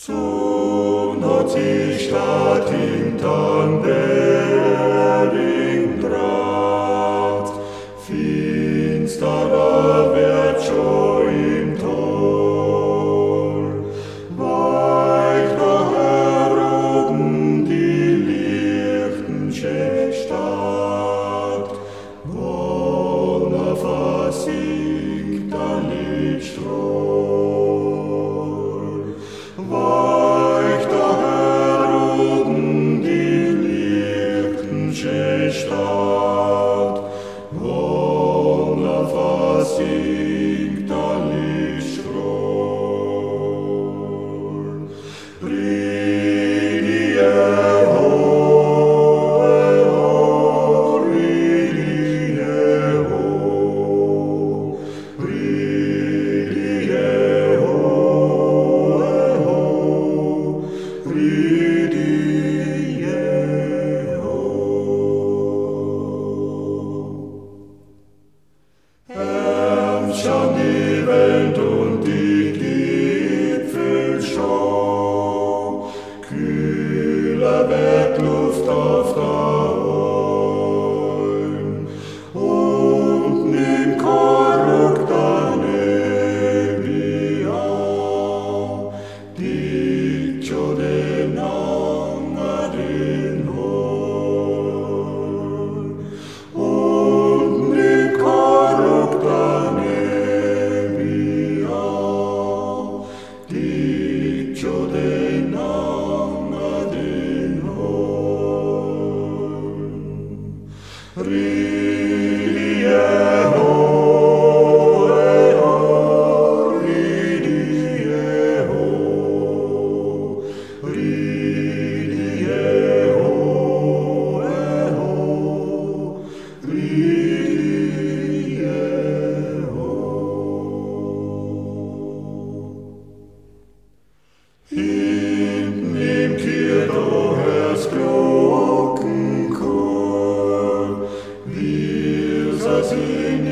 Zum Nazi-Staat hintern Berlin trat, finsterer wird schon im Tor, weicht nach Heroden die Lichtensche Stadt, Bonner versiegt an Lidstroh. Stadt, Bonner versiegt an Lidstroh. Brigadier ho, Brigadier ho, Brigadier ho, Brigadier ho. Herrscht die Welt und die Gipfel schon, kühler wird Luft auf der Bäume, und im korrupter Nebia, die schon den Anger den Hohen, und im korrupter Ridier ho, ridier ho, ridier ho, ridier ho. Hinten im Kirchhof hört's Glocken. Wir saßen